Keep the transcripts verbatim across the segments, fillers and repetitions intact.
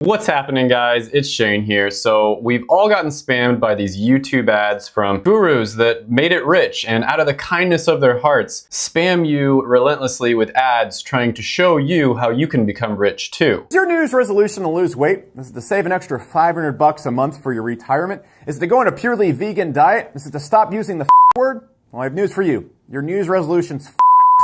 What's happening, guys? It's Shane here. So we've all gotten spammed by these YouTube ads from gurus that made it rich and out of the kindness of their hearts spam you relentlessly with ads trying to show you how you can become rich too. Your New Year's resolution to lose weight is to save an extra five hundred bucks a month for your retirement? Is it to go on a purely vegan diet? Is it to stop using the f word? Well, I have news for you. Your New Year's resolutions f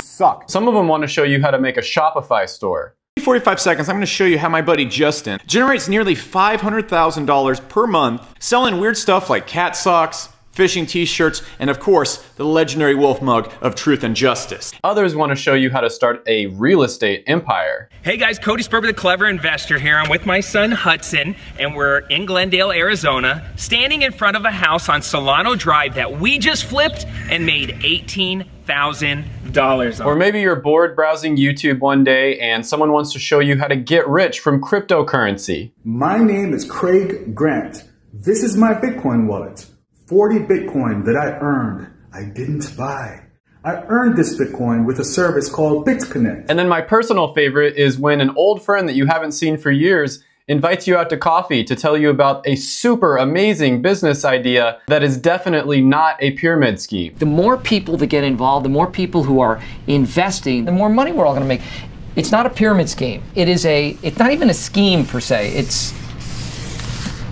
suck. Some of them want to show you how to make a Shopify store. forty-five seconds, I'm gonna show you how my buddy Justin generates nearly five hundred thousand dollars per month selling weird stuff like cat socks, fishing t-shirts, and of course, the legendary wolf mug of truth and justice. Others wanna show you how to start a real estate empire. Hey guys, Cody Sperber, the Clever Investor here. I'm with my son, Hudson, and we're in Glendale, Arizona, standing in front of a house on Solano Drive that we just flipped and made eighteen thousand dollars. Or maybe you're bored browsing YouTube one day and someone wants to show you how to get rich from cryptocurrency. My name is Craig Grant. This is my Bitcoin wallet. forty Bitcoin that I earned, I didn't buy. I earned this Bitcoin with a service called BitConnect. And then my personal favorite is when an old friend that you haven't seen for years invites you out to coffee to tell you about a super amazing business idea that is definitely not a pyramid scheme. The more people that get involved, the more people who are investing, the more money we're all gonna make. It's not a pyramid scheme. It is a, it's not even a scheme per se. It's...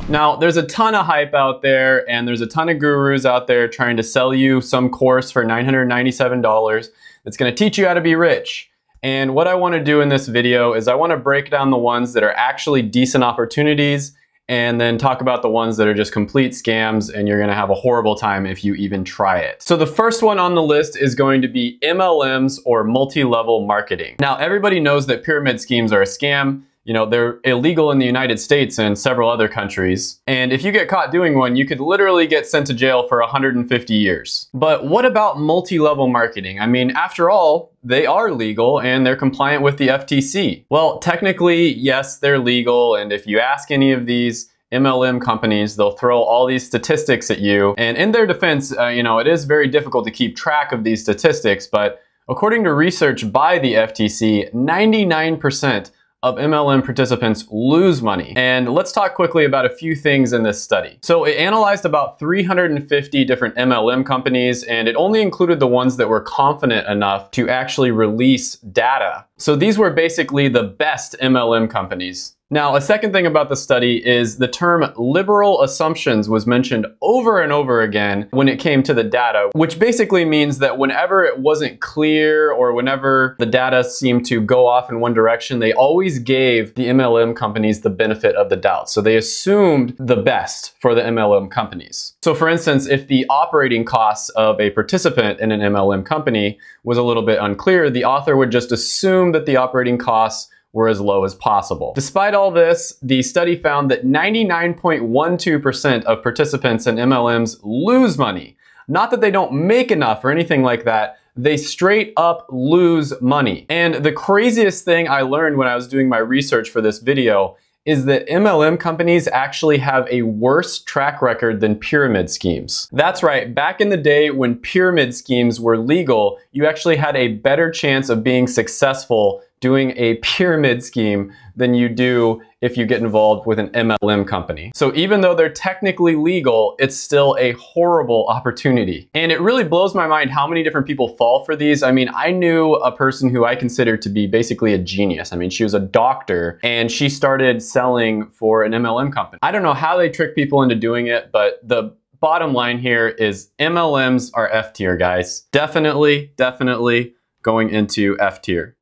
Now, there's a ton of hype out there and there's a ton of gurus out there trying to sell you some course for nine hundred ninety-seven dollars that's gonna teach you how to be rich. And what I want to do in this video is I want to break down the ones that are actually decent opportunities and then talk about the ones that are just complete scams and you're going to have a horrible time if you even try it. So the first one on the list is going to be M L Ms or multi-level marketing. Now, everybody knows that pyramid schemes are a scam. You know, they're illegal in the United States and several other countries. And if you get caught doing one, you could literally get sent to jail for one hundred fifty years. But what about multi-level marketing? I mean, after all, they are legal and they're compliant with the F T C. Well, technically, yes, they're legal. And if you ask any of these M L M companies, they'll throw all these statistics at you. And in their defense, uh, you know, it is very difficult to keep track of these statistics. But according to research by the F T C, ninety-nine percent of M L M participants lose money. And let's talk quickly about a few things in this study. So it analyzed about three hundred fifty different M L M companies, and it only included the ones that were confident enough to actually release data. So these were basically the best M L M companies. Now, a second thing about the study is the term liberal assumptions was mentioned over and over again when it came to the data, which basically means that whenever it wasn't clear or whenever the data seemed to go off in one direction, they always gave the M L M companies the benefit of the doubt. So they assumed the best for the M L M companies. So for instance, if the operating costs of a participant in an M L M company was a little bit unclear, the author would just assume that the operating costs were as low as possible. Despite all this, the study found that ninety-nine point one two percent of participants in M L Ms lose money. Not that they don't make enough or anything like that, they straight up lose money. And the craziest thing I learned when I was doing my research for this video is that M L M companies actually have a worse track record than pyramid schemes. That's right, back in the day when pyramid schemes were legal, you actually had a better chance of being successful doing a pyramid scheme than you do if you get involved with an M L M company. So even though they're technically legal, it's still a horrible opportunity. And it really blows my mind how many different people fall for these. I mean, I knew a person who I consider to be basically a genius. I mean, she was a doctor and she started selling for an M L M company. I don't know how they trick people into doing it, but the bottom line here is M L Ms are F tier, guys. Definitely, definitely going into F tier.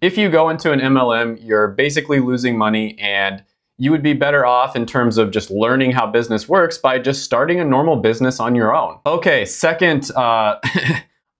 If you go into an M L M, you're basically losing money and you would be better off in terms of just learning how business works by just starting a normal business on your own. Okay, second uh,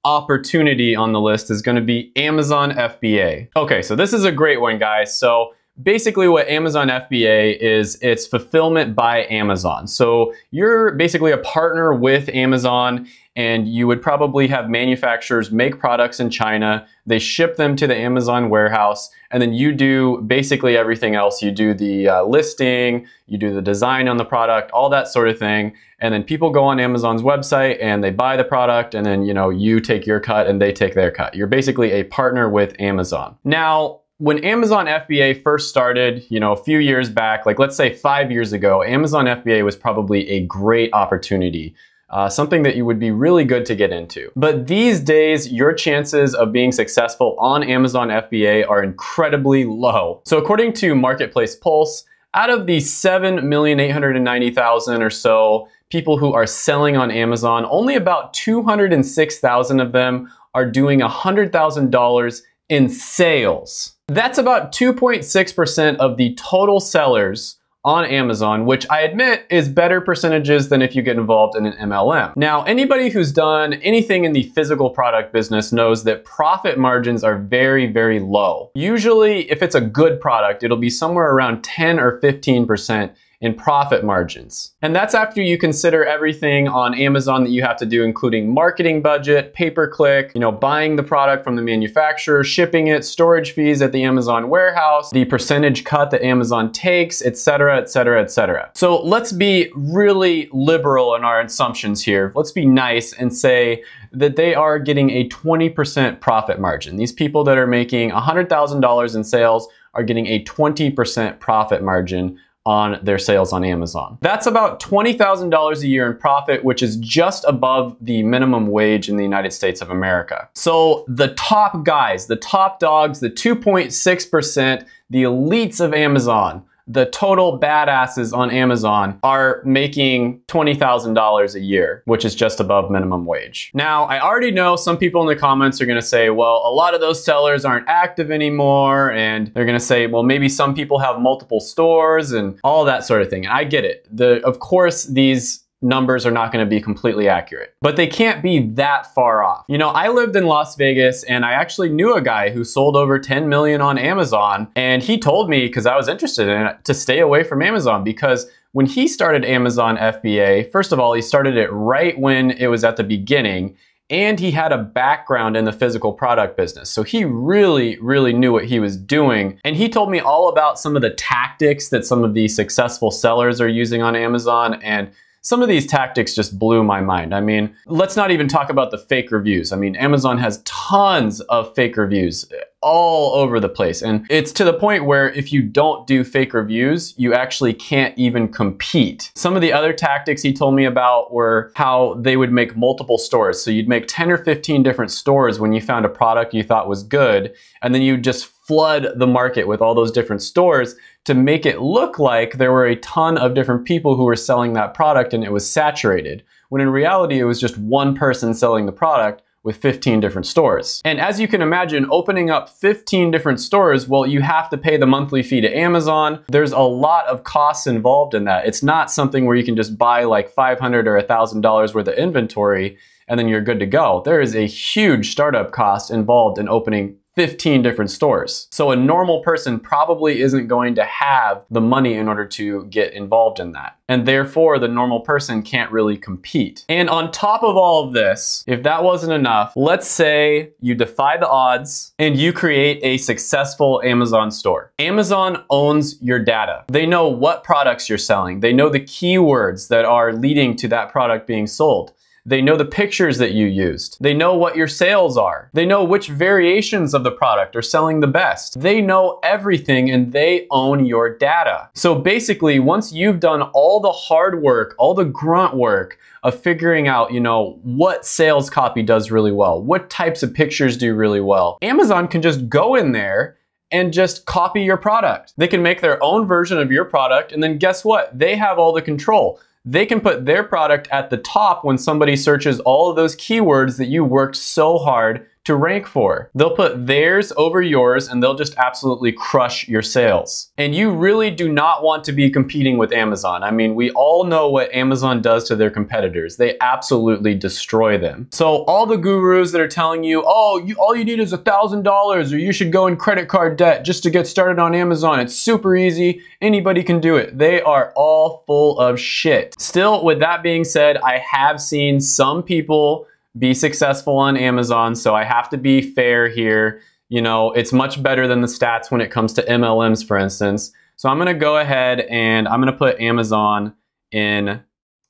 opportunity on the list is gonna be Amazon F B A. Okay, so this is a great one, guys. So basically what Amazon F B A is, it's fulfillment by Amazon. So you're basically a partner with Amazon and you would probably have manufacturers make products in China, they ship them to the Amazon warehouse, and then you do basically everything else. You do the uh, listing, you do the design on the product, all that sort of thing, and then people go on Amazon's website and they buy the product, and then you know you take your cut and they take their cut. You're basically a partner with Amazon. Now, when Amazon F B A first started, you know, a few years back, like let's say five years ago, Amazon F B A was probably a great opportunity. Uh, something that you would be really good to get into. But these days, your chances of being successful on Amazon F B A are incredibly low. So according to Marketplace Pulse, out of the seven million eight hundred ninety thousand or so people who are selling on Amazon, only about two hundred six thousand of them are doing one hundred thousand dollars in sales. That's about two point six percent of the total sellers on Amazon, which I admit is better percentages than if you get involved in an M L M. Now, anybody who's done anything in the physical product business knows that profit margins are very, very low. Usually, if it's a good product, it'll be somewhere around ten or fifteen percent in profit margins. And that's after you consider everything on Amazon that you have to do, including marketing budget, pay-per-click, you know, buying the product from the manufacturer, shipping it, storage fees at the Amazon warehouse, the percentage cut that Amazon takes, et cetera, et cetera, et cetera. So let's be really liberal in our assumptions here. Let's be nice and say that they are getting a twenty percent profit margin. These people that are making one hundred thousand dollars in sales are getting a twenty percent profit margin on their sales on Amazon. That's about twenty thousand dollars a year in profit, which is just above the minimum wage in the United States of America. So the top guys, the top dogs, the two point six percent, the elites of Amazon, the total badasses on Amazon are making twenty thousand dollars a year, which is just above minimum wage. Now, I already know some people in the comments are gonna say, well, a lot of those sellers aren't active anymore, and they're gonna say, well, maybe some people have multiple stores and all that sort of thing. I get it. The, of course, these numbers are not gonna be completely accurate, but they can't be that far off. You know, I lived in Las Vegas and I actually knew a guy who sold over ten million on Amazon, and he told me, because I was interested in it, to stay away from Amazon because when he started Amazon F B A, first of all, he started it right when it was at the beginning, and he had a background in the physical product business. So he really, really knew what he was doing. And he told me all about some of the tactics that some of the successful sellers are using on Amazon, and some of these tactics just blew my mind. I mean, let's not even talk about the fake reviews. I mean, Amazon has tons of fake reviews all over the place. And it's to the point where if you don't do fake reviews, you actually can't even compete. Some of the other tactics he told me about were how they would make multiple stores. So you'd make ten or fifteen different stores when you found a product you thought was good, and then you just flood the market with all those different stores to make it look like there were a ton of different people who were selling that product and it was saturated, when in reality it was just one person selling the product with fifteen different stores. And as you can imagine, opening up fifteen different stores, well, you have to pay the monthly fee to Amazon. There's a lot of costs involved in that. It's not something where you can just buy like five hundred dollars or one thousand dollars worth of inventory and then you're good to go. There is a huge startup cost involved in opening fifteen different stores. So a normal person probably isn't going to have the money in order to get involved in that. And therefore, the normal person can't really compete. And on top of all of this, if that wasn't enough, let's say you defy the odds and you create a successful Amazon store. Amazon owns your data. They know what products you're selling. They know the keywords that are leading to that product being sold. They know the pictures that you used. They know what your sales are. They know which variations of the product are selling the best. They know everything and they own your data. So basically, once you've done all the hard work, all the grunt work of figuring out, you know, what sales copy does really well, what types of pictures do really well, Amazon can just go in there and just copy your product. They can make their own version of your product, and then guess what? They have all the control. They can put their product at the top when somebody searches all of those keywords that you worked so hard to rank for. They'll put theirs over yours and they'll just absolutely crush your sales. And you really do not want to be competing with Amazon. I mean, we all know what Amazon does to their competitors. They absolutely destroy them. So all the gurus that are telling you, oh, you, all you need is one thousand dollars or you should go in credit card debt just to get started on Amazon. It's super easy. Anybody can do it. They are all full of shit. Still, with that being said, I have seen some people be successful on Amazon, so I have to be fair here. You know, it's much better than the stats when it comes to M L Ms, for instance. So I'm gonna go ahead and I'm gonna put Amazon in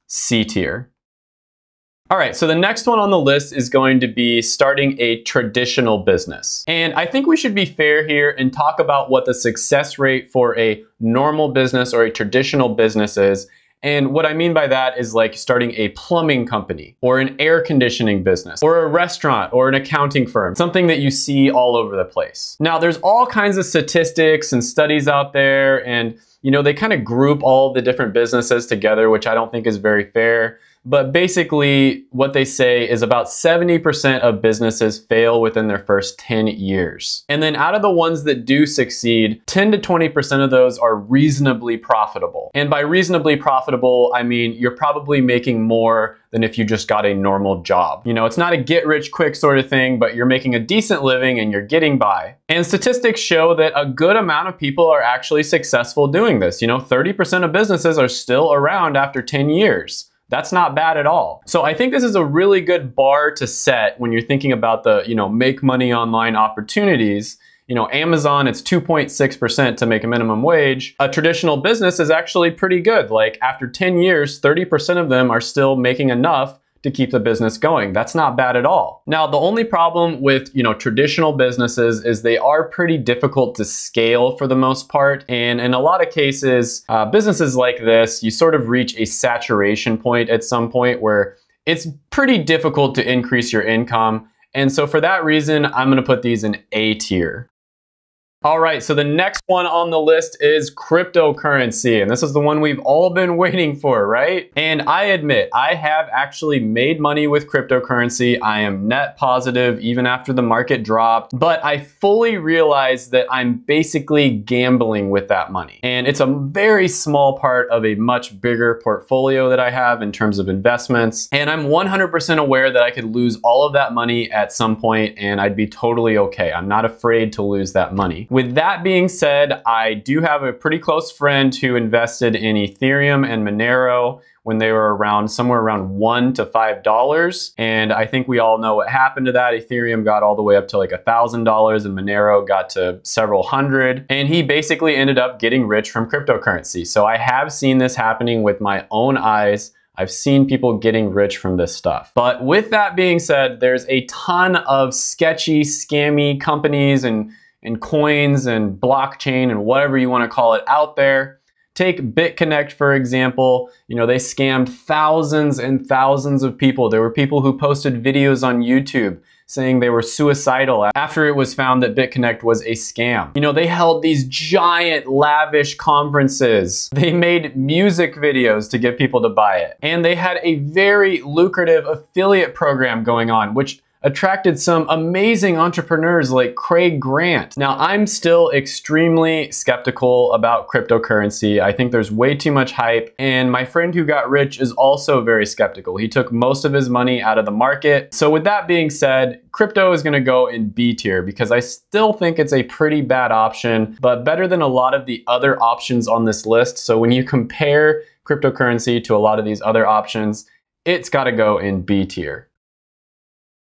C tier. All right, so the next one on the list is going to be starting a traditional business. And I think we should be fair here and talk about what the success rate for a normal business or a traditional business is. And what I mean by that is like starting a plumbing company or an air conditioning business or a restaurant or an accounting firm, something that you see all over the place. Now, there's all kinds of statistics and studies out there, and you know, they kind of group all the different businesses together, which I don't think is very fair. But basically what they say is about seventy percent of businesses fail within their first ten years. And then out of the ones that do succeed, ten to twenty percent of those are reasonably profitable. And by reasonably profitable, I mean, you're probably making more than if you just got a normal job. You know, it's not a get rich quick sort of thing, but you're making a decent living and you're getting by. And statistics show that a good amount of people are actually successful doing this. You know, thirty percent of businesses are still around after ten years. That's not bad at all. So I think this is a really good bar to set when you're thinking about the, you know, make money online opportunities. You know, Amazon, it's two point six percent to make a minimum wage. A traditional business is actually pretty good. Like after ten years, thirty percent of them are still making enough to keep the business going. That's not bad at all. Now, the only problem with, you know, traditional businesses is they are pretty difficult to scale for the most part. And in a lot of cases, uh, businesses like this, you sort of reach a saturation point at some point where it's pretty difficult to increase your income. And so for that reason, I'm gonna put these in A tier. All right, so the next one on the list is cryptocurrency, and this is the one we've all been waiting for, right? And I admit, I have actually made money with cryptocurrency. I am net positive even after the market dropped, but I fully realize that I'm basically gambling with that money. And it's a very small part of a much bigger portfolio that I have in terms of investments. And I'm one hundred percent aware that I could lose all of that money at some point, and I'd be totally okay. I'm not afraid to lose that money. With that being said, I do have a pretty close friend who invested in Ethereum and Monero when they were around somewhere around one to five dollars. And I think we all know what happened to that. Ethereum got all the way up to like a thousand dollars and Monero got to several hundred. And he basically ended up getting rich from cryptocurrency. So I have seen this happening with my own eyes. I've seen people getting rich from this stuff. But with that being said, there's a ton of sketchy, scammy companies and and coins and blockchain and whatever you wanna call it out there. Take BitConnect, for example. You know, they scammed thousands and thousands of people. There were people who posted videos on YouTube saying they were suicidal after it was found that BitConnect was a scam. You know, they held these giant, lavish conferences. They made music videos to get people to buy it. And they had a very lucrative affiliate program going on, which attracted some amazing entrepreneurs like Craig Grant. Now, I'm still extremely skeptical about cryptocurrency. I think there's way too much hype, and my friend who got rich is also very skeptical. He took most of his money out of the market. So with that being said, crypto is gonna go in B tier because I still think it's a pretty bad option, but better than a lot of the other options on this list. So when you compare cryptocurrency to a lot of these other options, it's gotta go in B tier.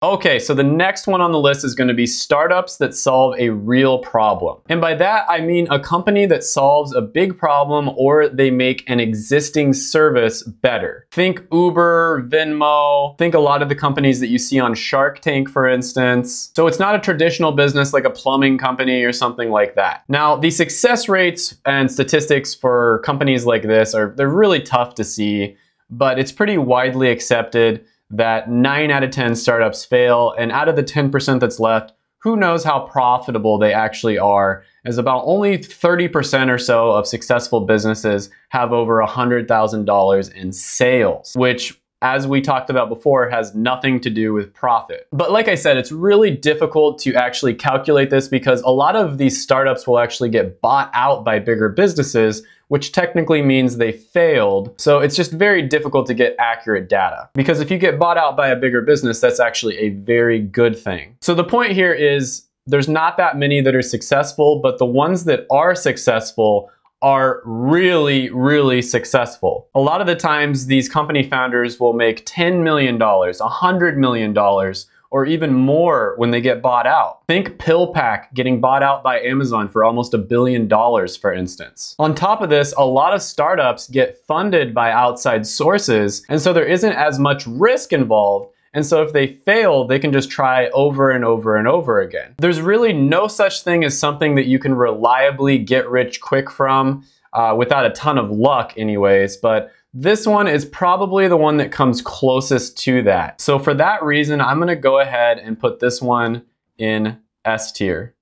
Okay, so the next one on the list is gonna be startups that solve a real problem. And by that, I mean a company that solves a big problem or they make an existing service better. Think Uber, Venmo, think a lot of the companies that you see on Shark Tank, for instance. So it's not a traditional business like a plumbing company or something like that. Now, the success rates and statistics for companies like this are, they're really tough to see, but it's pretty widely accepted that nine out of ten startups fail, and out of the ten percent that's left, who knows how profitable they actually are, as about only thirty percent or so of successful businesses have over one hundred thousand dollars in sales, which, as we talked about before, has nothing to do with profit. But like I said, it's really difficult to actually calculate this because a lot of these startups will actually get bought out by bigger businesses, which technically means they failed. So it's just very difficult to get accurate data because if you get bought out by a bigger business, that's actually a very good thing. So the point here is there's not that many that are successful, but the ones that are successful are really, really successful. A lot of the times these company founders will make ten million dollars, one hundred million dollars, or even more when they get bought out. Think PillPack getting bought out by Amazon for almost a billion dollars, for instance. On top of this, a lot of startups get funded by outside sources, and so there isn't as much risk involved. And so if they fail, they can just try over and over and over again. There's really no such thing as something that you can reliably get rich quick from uh, without a ton of luck anyways, but this one is probably the one that comes closest to that. So for that reason, I'm gonna go ahead and put this one in S tier.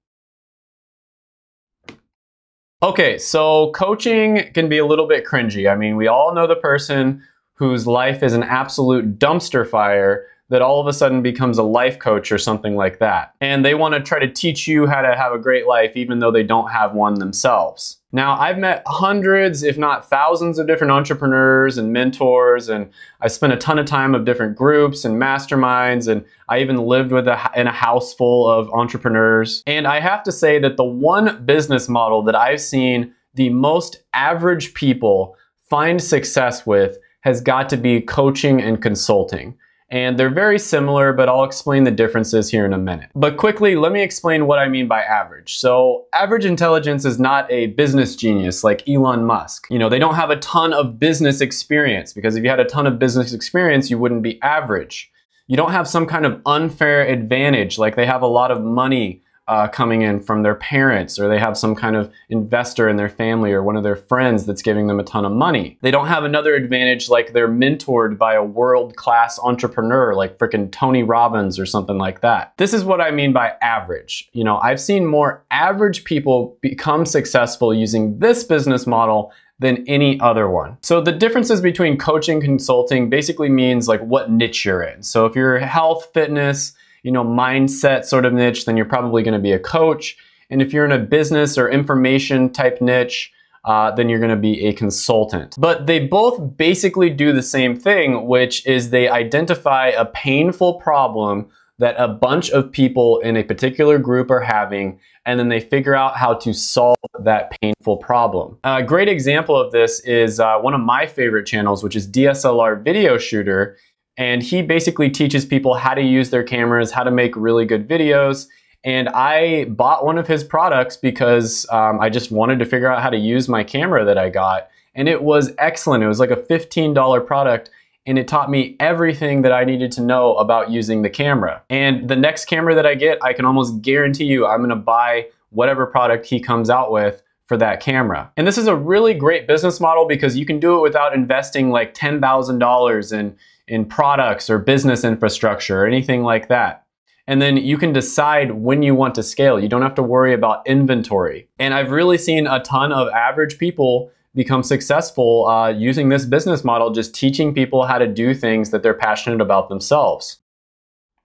Okay, so coaching can be a little bit cringy. I mean, we all know the person whose life is an absolute dumpster fire that all of a sudden becomes a life coach or something like that. And they want to try to teach you how to have a great life even though they don't have one themselves. Now, I've met hundreds, if not thousands, of different entrepreneurs and mentors, and I spent a ton of time with different groups and masterminds, and I even lived with a, in a house full of entrepreneurs. And I have to say that the one business model that I've seen the most average people find success with has got to be coaching and consulting. And they're very similar, but I'll explain the differences here in a minute. But quickly, let me explain what I mean by average. So average intelligence is not a business genius like Elon Musk. You know, they don't have a ton of business experience, because if you had a ton of business experience, you wouldn't be average. You don't have some kind of unfair advantage, like they have a lot of money uh, coming in from their parents, or they have some kind of investor in their family or one of their friends that's giving them a ton of money. They don't have another advantage like they're mentored by a world-class entrepreneur like frickin' Tony Robbins or something like that. This is what I mean by average. You know, I've seen more average people become successful using this business model than any other one. So the differences between coaching and consulting basically means like what niche you're in. So if you're health, fitness, you know, mindset sort of niche, then you're probably going to be a coach. And if you're in a business or information type niche, uh, then you're going to be a consultant. But they both basically do the same thing, which is they identify a painful problem that a bunch of people in a particular group are having, and then they figure out how to solve that painful problem. A great example of this is uh, one of my favorite channels, which is D S L R Video Shooter. And he basically teaches people how to use their cameras, how to make really good videos. And I bought one of his products because um, I just wanted to figure out how to use my camera that I got. And it was excellent. It was like a fifteen dollar product, and it taught me everything that I needed to know about using the camera. And the next camera that I get, I can almost guarantee you I'm gonna buy whatever product he comes out with for that camera. And this is a really great business model because you can do it without investing like ten thousand dollars in in products or business infrastructure or anything like that. And then you can decide when you want to scale. You don't have to worry about inventory. And I've really seen a ton of average people become successful uh, using this business model, just teaching people how to do things that they're passionate about themselves.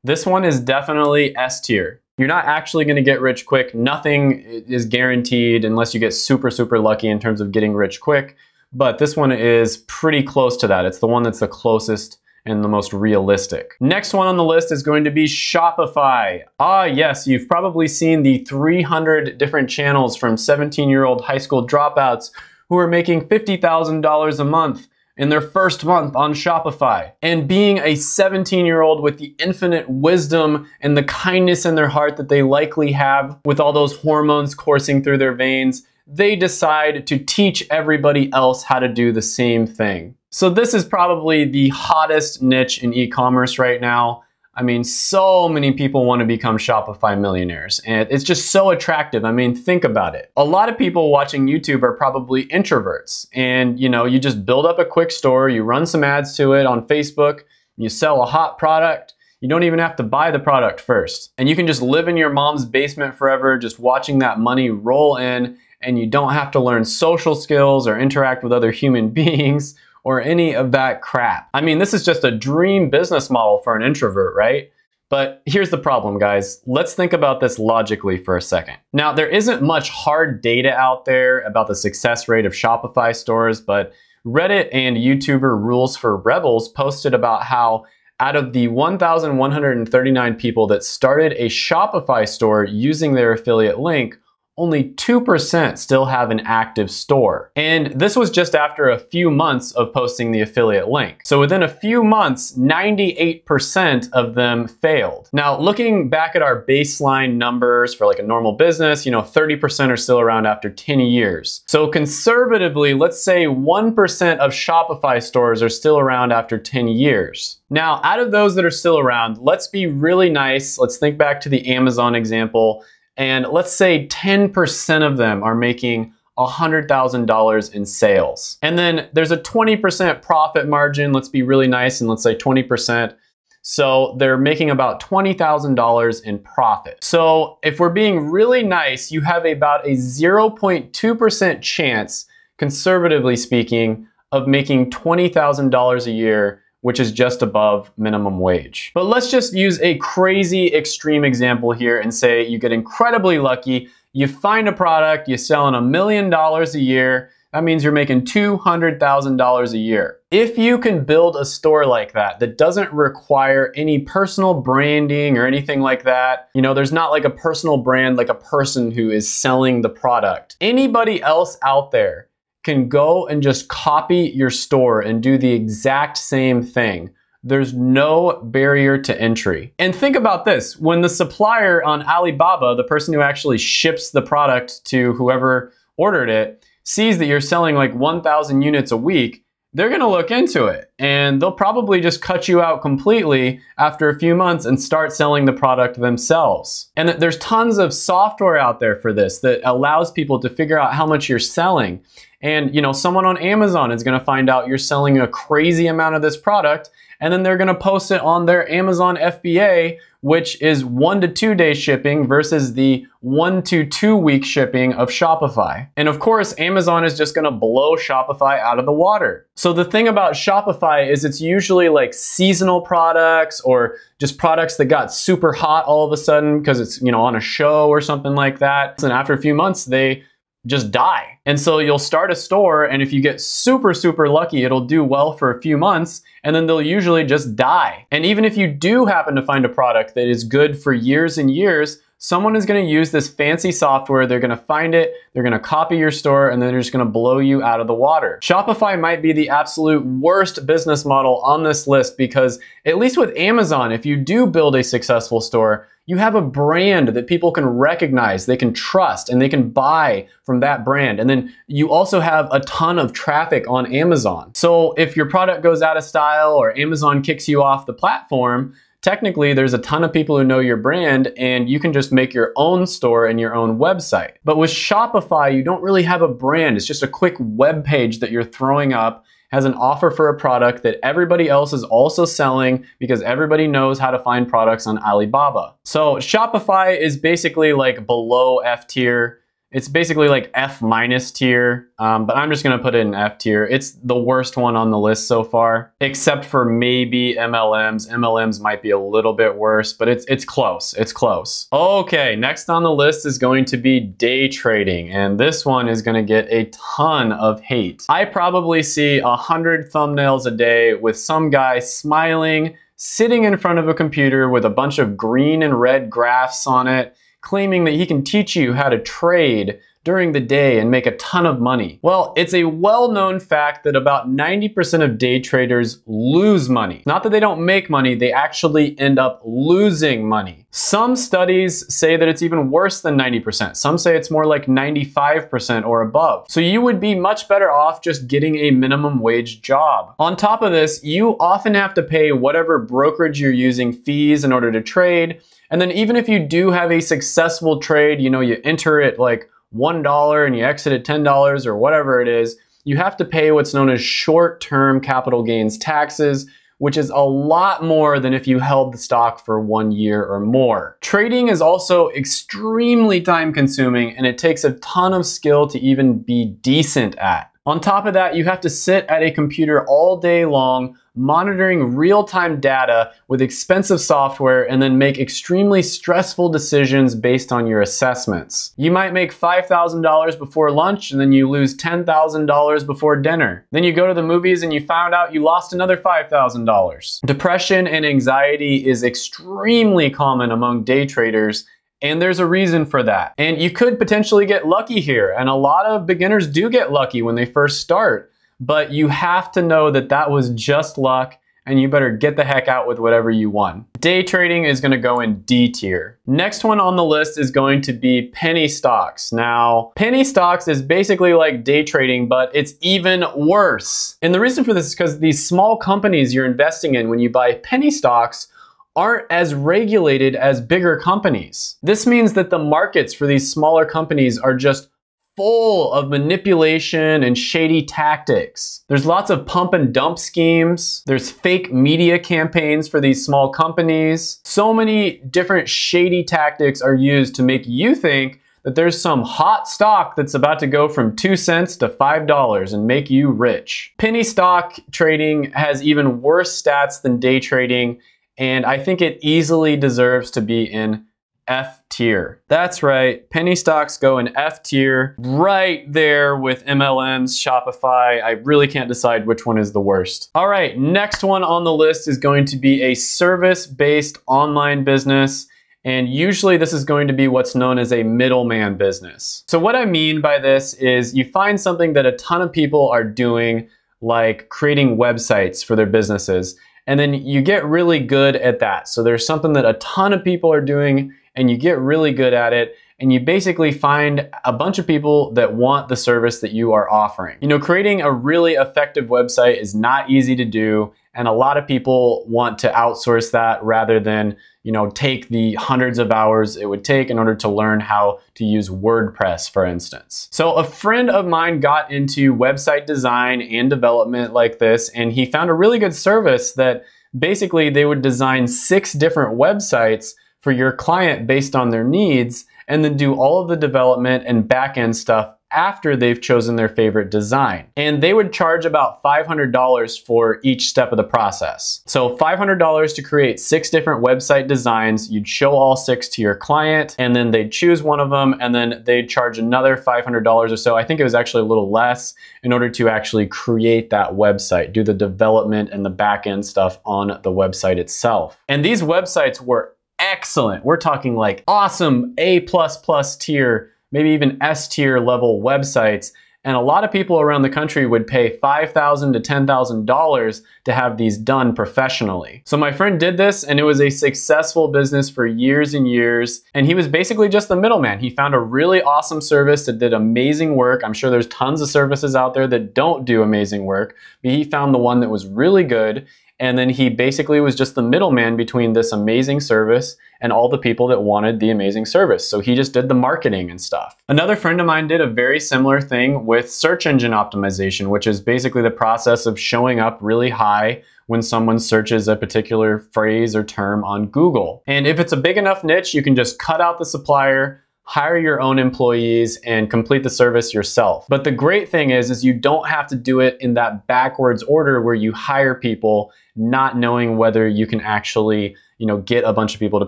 This one is definitely S tier. You're not actually gonna get rich quick. Nothing is guaranteed unless you get super, super lucky in terms of getting rich quick. But this one is pretty close to that. It's the one that's the closest and the most realistic. Next one on the list is going to be Shopify. Ah, yes, you've probably seen the three hundred different channels from seventeen-year-old high school dropouts who are making fifty thousand dollars a month in their first month on Shopify. And being a seventeen-year-old with the infinite wisdom and the kindness in their heart that they likely have with all those hormones coursing through their veins, they decide to teach everybody else how to do the same thing. So this is probably the hottest niche in e-commerce right now. I mean, so many people want to become Shopify millionaires, and it's just so attractive. I mean, think about it. A lot of people watching YouTube are probably introverts, and you know, you just build up a quick store, you run some ads to it on Facebook, you sell a hot product. You don't even have to buy the product first. And you can just live in your mom's basement forever, just watching that money roll in, and you don't have to learn social skills or interact with other human beings or any of that crap. I mean, this is just a dream business model for an introvert, right? But here's the problem, guys. Let's think about this logically for a second. Now, there isn't much hard data out there about the success rate of Shopify stores, but Reddit and YouTuber Rules for Rebels posted about how out of the one thousand one hundred thirty-nine people that started a Shopify store using their affiliate link, only two percent still have an active store. And this was just after a few months of posting the affiliate link. So within a few months, ninety-eight percent of them failed. Now, looking back at our baseline numbers for like a normal business, you know, thirty percent are still around after ten years. So conservatively, let's say one percent of Shopify stores are still around after ten years. Now, out of those that are still around, let's be really nice. Let's think back to the Amazon example. And let's say ten percent of them are making one hundred thousand dollars in sales. And then there's a twenty percent profit margin. Let's be really nice and let's say twenty percent. So they're making about twenty thousand dollars in profit. So if we're being really nice, you have about a zero point two percent chance, conservatively speaking, of making twenty thousand dollars a year, which is just above minimum wage. But let's just use a crazy extreme example here and say you get incredibly lucky, you find a product, you're selling a million dollars a year, that means you're making two hundred thousand dollars a year. If you can build a store like that, that doesn't require any personal branding or anything like that, you know, there's not like a personal brand, like a person who is selling the product. Anybody else out there can go and just copy your store and do the exact same thing. There's no barrier to entry. And think about this, when the supplier on Alibaba, the person who actually ships the product to whoever ordered it, sees that you're selling like one thousand units a week, they're gonna look into it and they'll probably just cut you out completely after a few months and start selling the product themselves. And there's tons of software out there for this that allows people to figure out how much you're selling. And you know, someone on Amazon is gonna find out you're selling a crazy amount of this product, and then they're gonna post it on their Amazon F B A, which is one to two day shipping versus the one to two week shipping of Shopify. And of course, Amazon is just gonna blow Shopify out of the water. So the thing about Shopify is it's usually like seasonal products or just products that got super hot all of a sudden because it's, you know, on a show or something like that. And after a few months, they just die. And so you'll start a store, and if you get super, super lucky, it'll do well for a few months, and then they'll usually just die. And even if you do happen to find a product that is good for years and years, someone is gonna use this fancy software, they're gonna find it, they're gonna copy your store, and then they're just gonna blow you out of the water. Shopify might be the absolute worst business model on this list because, at least with Amazon, if you do build a successful store, you have a brand that people can recognize, they can trust, and they can buy from that brand. And then you also have a ton of traffic on Amazon. So if your product goes out of style or Amazon kicks you off the platform, technically, there's a ton of people who know your brand, and you can just make your own store and your own website. But with Shopify, you don't really have a brand. It's just a quick web page that you're throwing up, has an offer for a product that everybody else is also selling because everybody knows how to find products on Alibaba. So Shopify is basically like below F tier. It's basically like F minus tier, um, but I'm just gonna put it in F tier. It's the worst one on the list so far, except for maybe M L Ms. M L Ms might be a little bit worse, but it's it's close, it's close. Okay, next on the list is going to be day trading, and this one is gonna get a ton of hate. I probably see one hundred thumbnails a day with some guy smiling, sitting in front of a computer with a bunch of green and red graphs on it, claiming that he can teach you how to trade during the day and make a ton of money. Well, it's a well-known fact that about ninety percent of day traders lose money. Not that they don't make money, they actually end up losing money. Some studies say that it's even worse than ninety percent. Some say it's more like ninety-five percent or above. So you would be much better off just getting a minimum wage job. On top of this, you often have to pay whatever brokerage you're using fees in order to trade. And then even if you do have a successful trade, you know, you enter it like one dollar and you exit at ten dollars or whatever it is, you have to pay what's known as short-term capital gains taxes, which is a lot more than if you held the stock for one year or more. Trading is also extremely time-consuming, and it takes a ton of skill to even be decent at. On top of that, you have to sit at a computer all day long, monitoring real-time data with expensive software, and then make extremely stressful decisions based on your assessments. You might make five thousand dollars before lunch, and then you lose ten thousand dollars before dinner. Then you go to the movies and you found out you lost another five thousand dollars. Depression and anxiety is extremely common among day traders, And there's a reason for that. And you could potentially get lucky here. And a lot of beginners do get lucky when they first start, but you have to know that that was just luck and you better get the heck out with whatever you won. Day trading is gonna go in D tier. Next one on the list is going to be penny stocks. Now, penny stocks is basically like day trading, but it's even worse. And the reason for this is because these small companies you're investing in when you buy penny stocks aren't as regulated as bigger companies. This means that the markets for these smaller companies are just full of manipulation and shady tactics. There's lots of pump and dump schemes. There's fake media campaigns for these small companies. So many different shady tactics are used to make you think that there's some hot stock that's about to go from two cents to five dollars and make you rich. Penny stock trading has even worse stats than day trading, and I think it easily deserves to be in F tier. That's right, penny stocks go in F tier, right there with M L Ms, Shopify. I really can't decide which one is the worst. All right, next one on the list is going to be a service-based online business. And usually this is going to be what's known as a middleman business. So what I mean by this is you find something that a ton of people are doing, like creating websites for their businesses. And then you get really good at that. So there's something that a ton of people are doing and you get really good at it. And you basically find a bunch of people that want the service that you are offering. You know, creating a really effective website is not easy to do. And a lot of people want to outsource that rather than, you know, take the hundreds of hours it would take in order to learn how to use WordPress, for instance. So a friend of mine got into website design and development like this, and he found a really good service that basically they would design six different websites for your client based on their needs, and then do all of the development and back-end stuff after they've chosen their favorite design. And they would charge about five hundred dollars for each step of the process. So five hundred dollars to create six different website designs. You'd show all six to your client, and then they'd choose one of them, and then they'd charge another five hundred dollars or so. I think it was actually a little less in order to actually create that website, do the development and the back-end stuff on the website itself. And these websites were excellent. We're talking like awesome A plus plus tier, maybe even S tier level websites. And a lot of people around the country would pay five thousand to ten thousand dollars to have these done professionally. So my friend did this and it was a successful business for years and years. And he was basically just the middleman. He found a really awesome service that did amazing work. I'm sure there's tons of services out there that don't do amazing work, but he found the one that was really good. And then he basically was just the middleman between this amazing service and all the people that wanted the amazing service. So he just did the marketing and stuff. Another friend of mine did a very similar thing with search engine optimization, which is basically the process of showing up really high when someone searches a particular phrase or term on Google. And if it's a big enough niche, you can just cut out the supplier, hire your own employees, and complete the service yourself. But the great thing is, is you don't have to do it in that backwards order where you hire people not knowing whether you can actually, you know, get a bunch of people to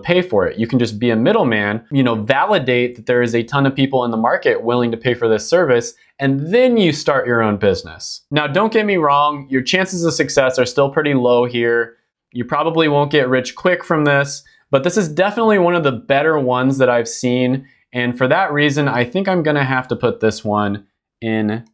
pay for it. You can just be a middleman, you know, validate that there is a ton of people in the market willing to pay for this service, and then you start your own business. Now, don't get me wrong, your chances of success are still pretty low here. You probably won't get rich quick from this, but this is definitely one of the better ones that I've seen. And for that reason, I think I'm gonna have to put this one in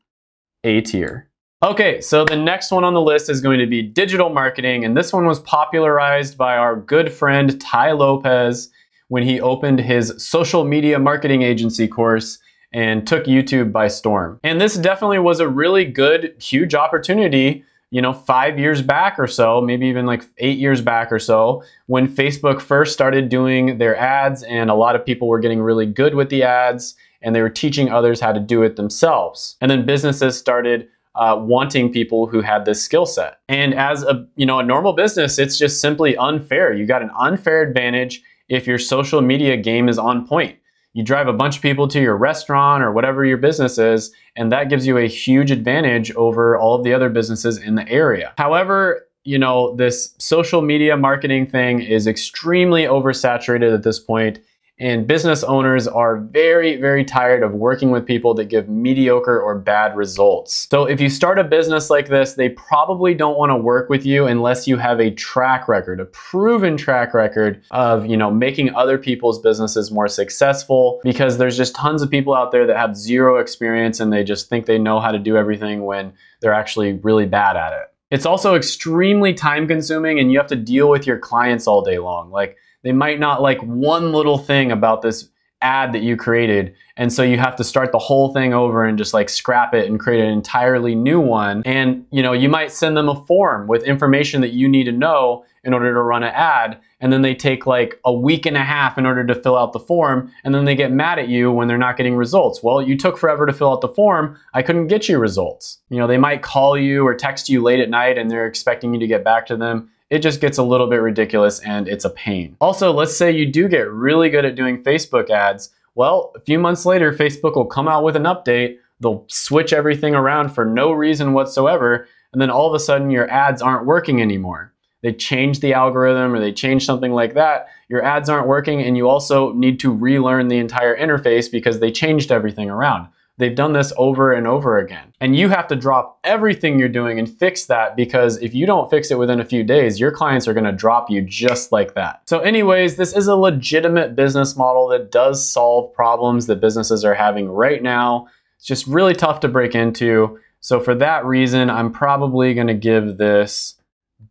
A tier. Okay, so the next one on the list is going to be digital marketing. And this one was popularized by our good friend, Ty Lopez, when he opened his social media marketing agency course and took YouTube by storm. And this definitely was a really good, huge opportunity, you know, five years back or so, maybe even like eight years back or so, when Facebook first started doing their ads and a lot of people were getting really good with the ads and they were teaching others how to do it themselves. And then businesses started uh, wanting people who had this skill set. And as a, you know, a normal business, it's just simply unfair. You got an unfair advantage if your social media game is on point. You drive a bunch of people to your restaurant or whatever your business is, and that gives you a huge advantage over all of the other businesses in the area. However, you know, this social media marketing thing is extremely oversaturated at this point, And business owners are very, very tired of working with people that give mediocre or bad results. So if you start a business like this, they probably don't want to work with you unless you have a track record, a proven track record of, you know, making other people's businesses more successful, because there's just tons of people out there that have zero experience and they just think they know how to do everything when they're actually really bad at it. It's also extremely time consuming, and you have to deal with your clients all day long. Like, they might not like one little thing about this ad that you created, and so you have to start the whole thing over and just like scrap it and create an entirely new one. And you know, you might send them a form with information that you need to know in order to run an ad, and then they take like a week and a half in order to fill out the form, and then they get mad at you when they're not getting results. Well, you took forever to fill out the form, I couldn't get you results. You know, they might call you or text you late at night and they're expecting you to get back to them. It just gets a little bit ridiculous and it's a pain. Also, let's say you do get really good at doing Facebook ads. Well, a few months later, Facebook will come out with an update. They'll switch everything around for no reason whatsoever. And then all of a sudden your ads aren't working anymore. They change the algorithm or they change something like that. Your ads aren't working, and you also need to relearn the entire interface because they changed everything around. They've done this over and over again. And you have to drop everything you're doing and fix that, because if you don't fix it within a few days, your clients are gonna drop you just like that. So anyways, this is a legitimate business model that does solve problems that businesses are having right now. It's just really tough to break into. So for that reason, I'm probably gonna give this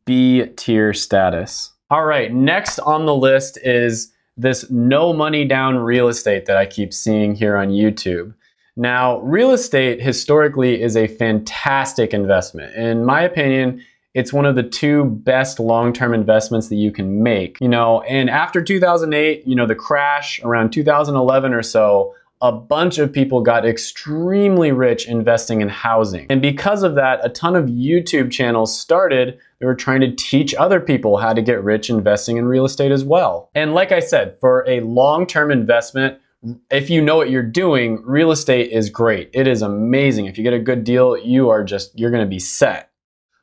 B tier status. All right, next on the list is this no money down real estate that I keep seeing here on YouTube. Now, real estate historically is a fantastic investment. In my opinion, it's one of the two best long-term investments that you can make. You know, and after two thousand eight, you know, the crash around two thousand eleven or so, a bunch of people got extremely rich investing in housing. And because of that, a ton of YouTube channels started that were trying to teach other people how to get rich investing in real estate as well. And like I said, for a long-term investment, if you know what you're doing, real estate is great. It is amazing. If you get a good deal, you are just, you're gonna be set.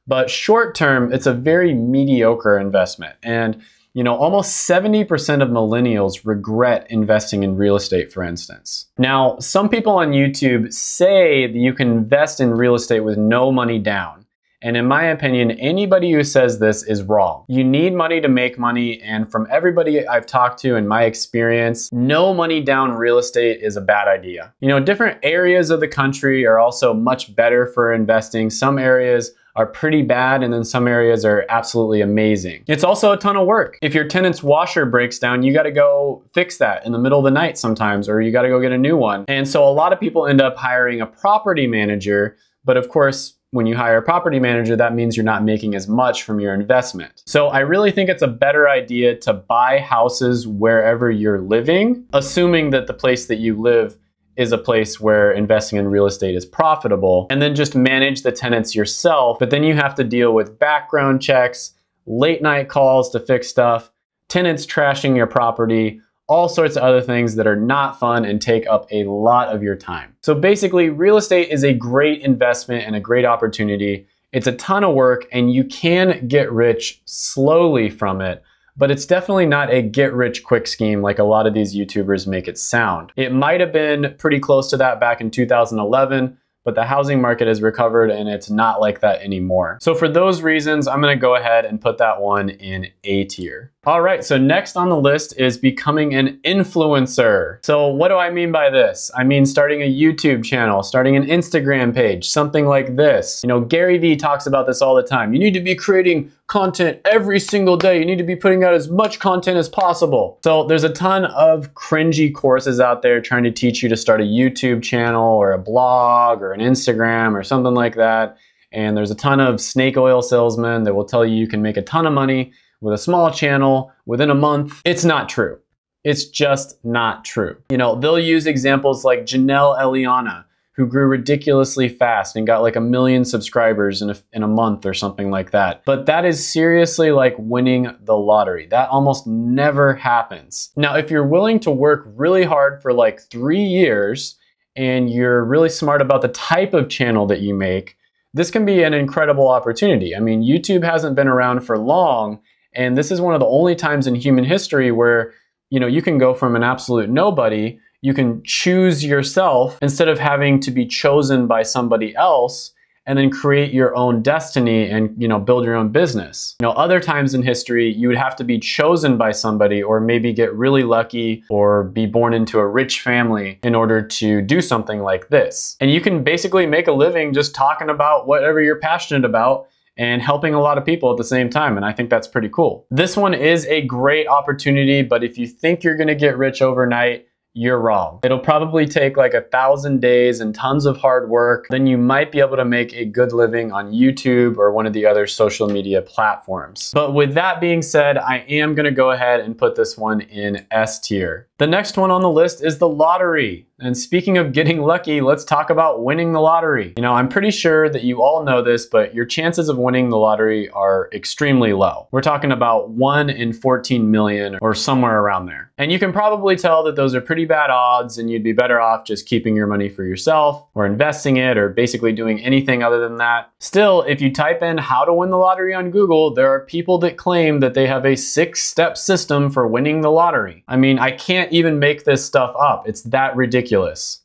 But short term, it's a very mediocre investment. And you know, almost seventy percent of millennials regret investing in real estate, for instance. Now, some people on YouTube say that you can invest in real estate with no money down. And in my opinion, anybody who says this is wrong. You need money to make money, and from everybody I've talked to in my experience, no money down real estate is a bad idea. You know, different areas of the country are also much better for investing. Some areas are pretty bad, and then some areas are absolutely amazing. It's also a ton of work. If your tenant's washer breaks down, you gotta go fix that in the middle of the night sometimes, or you gotta go get a new one. And so a lot of people end up hiring a property manager, but of course, when you hire a property manager, that means you're not making as much from your investment. So I really think it's a better idea to buy houses wherever you're living, assuming that the place that you live is a place where investing in real estate is profitable, and then just manage the tenants yourself. But then you have to deal with background checks, late night calls to fix stuff, tenants trashing your property, all sorts of other things that are not fun and take up a lot of your time. So basically, real estate is a great investment and a great opportunity. It's a ton of work, and you can get rich slowly from it, but it's definitely not a get rich quick scheme like a lot of these YouTubers make it sound. It might have been pretty close to that back in two thousand eleven, but the housing market has recovered and it's not like that anymore. So for those reasons, I'm gonna go ahead and put that one in A tier. All right, so next on the list is becoming an influencer. So what do I mean by this? I mean starting a YouTube channel, starting an Instagram page, something like this. You know, Gary V talks about this all the time. You need to be creating content every single day. You need to be putting out as much content as possible. So there's a ton of cringy courses out there trying to teach you to start a YouTube channel or a blog or an Instagram or something like that. And there's a ton of snake oil salesmen that will tell you you can make a ton of money with a small channel within a month. It's not true. It's just not true. You know, they'll use examples like Janelle Eliana, who grew ridiculously fast and got like a million subscribers in a, in a month or something like that. But that is seriously like winning the lottery. That almost never happens. Now, if you're willing to work really hard for like three years and you're really smart about the type of channel that you make, this can be an incredible opportunity. I mean, YouTube hasn't been around for long, and this is one of the only times in human history where you know, you can go from an absolute nobody, you can choose yourself instead of having to be chosen by somebody else, and then create your own destiny and, you know, build your own business. You know, other times in history, you would have to be chosen by somebody or maybe get really lucky or be born into a rich family in order to do something like this. And you can basically make a living just talking about whatever you're passionate about and helping a lot of people at the same time, and I think that's pretty cool. This one is a great opportunity, but if you think you're gonna get rich overnight, you're wrong. It'll probably take like a thousand days and tons of hard work. Then you might be able to make a good living on YouTube or one of the other social media platforms. But with that being said, I am gonna go ahead and put this one in S tier. The next one on the list is the lottery. And speaking of getting lucky, let's talk about winning the lottery. You know, I'm pretty sure that you all know this, but your chances of winning the lottery are extremely low. We're talking about one in fourteen million or somewhere around there. And you can probably tell that those are pretty bad odds and you'd be better off just keeping your money for yourself or investing it or basically doing anything other than that. Still, if you type in how to win the lottery on Google, there are people that claim that they have a six-step system for winning the lottery. I mean, I can't even make this stuff up. It's that ridiculous.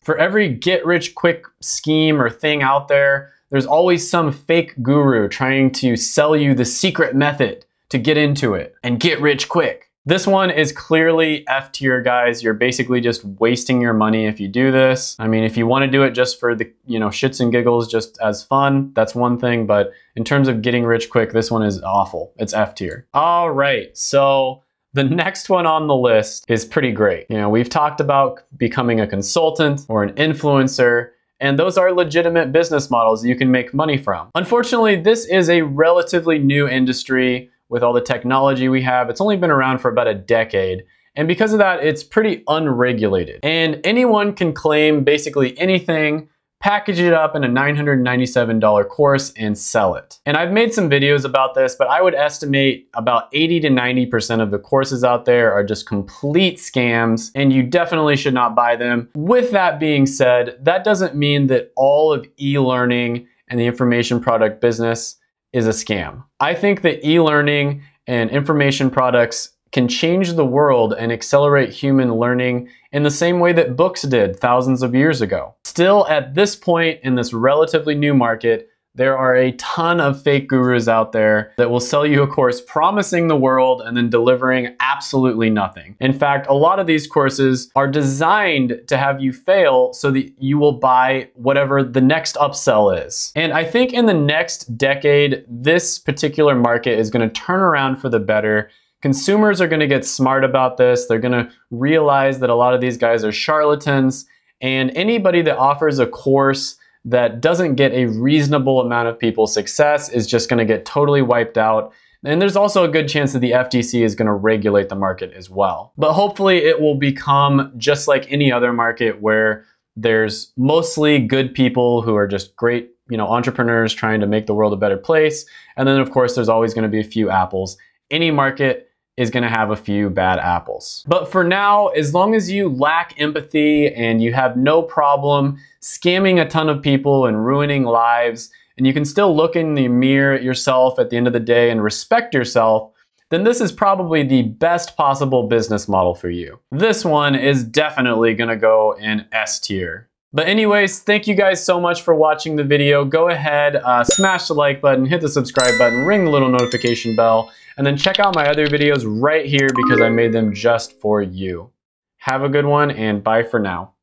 For every get-rich-quick scheme or thing out there, there's always some fake guru trying to sell you the secret method to get into it and get rich quick. This one is clearly F tier, guys. You're basically just wasting your money if you do this. I mean, if you want to do it just for the, you know, shits and giggles, just as fun, that's one thing. But in terms of getting rich quick, this one is awful. It's F tier. All right, so the next one on the list is pretty great. You know, we've talked about becoming a consultant or an influencer, and those are legitimate business models you can make money from. Unfortunately, this is a relatively new industry with all the technology we have. It's only been around for about a decade. And because of that, it's pretty unregulated. And anyone can claim basically anything, package it up in a nine hundred ninety-seven dollar course and sell it. And I've made some videos about this, but I would estimate about eighty to ninety percent of the courses out there are just complete scams, and you definitely should not buy them. With that being said, that doesn't mean that all of e-learning and the information product business is a scam. I think that e-learning and information products can change the world and accelerate human learning in the same way that books did thousands of years ago. Still, at this point in this relatively new market, there are a ton of fake gurus out there that will sell you a course promising the world and then delivering absolutely nothing. In fact, a lot of these courses are designed to have you fail so that you will buy whatever the next upsell is. And I think in the next decade, this particular market is gonna turn around for the better. Consumers are gonna get smart about this. They're gonna realize that a lot of these guys are charlatans, and anybody that offers a course that doesn't get a reasonable amount of people's success is just gonna get totally wiped out. And there's also a good chance that the F T C is gonna regulate the market as well. But hopefully it will become just like any other market where there's mostly good people who are just great, you know, entrepreneurs trying to make the world a better place. And then of course, there's always gonna be a few apples. Any market is gonna have a few bad apples. But for now, as long as you lack empathy and you have no problem scamming a ton of people and ruining lives, and you can still look in the mirror at yourself at the end of the day and respect yourself, then this is probably the best possible business model for you. This one is definitely gonna go in S tier. But anyways, thank you guys so much for watching the video. Go ahead, uh, smash the like button, hit the subscribe button, ring the little notification bell, and then check out my other videos right here because I made them just for you. Have a good one and bye for now.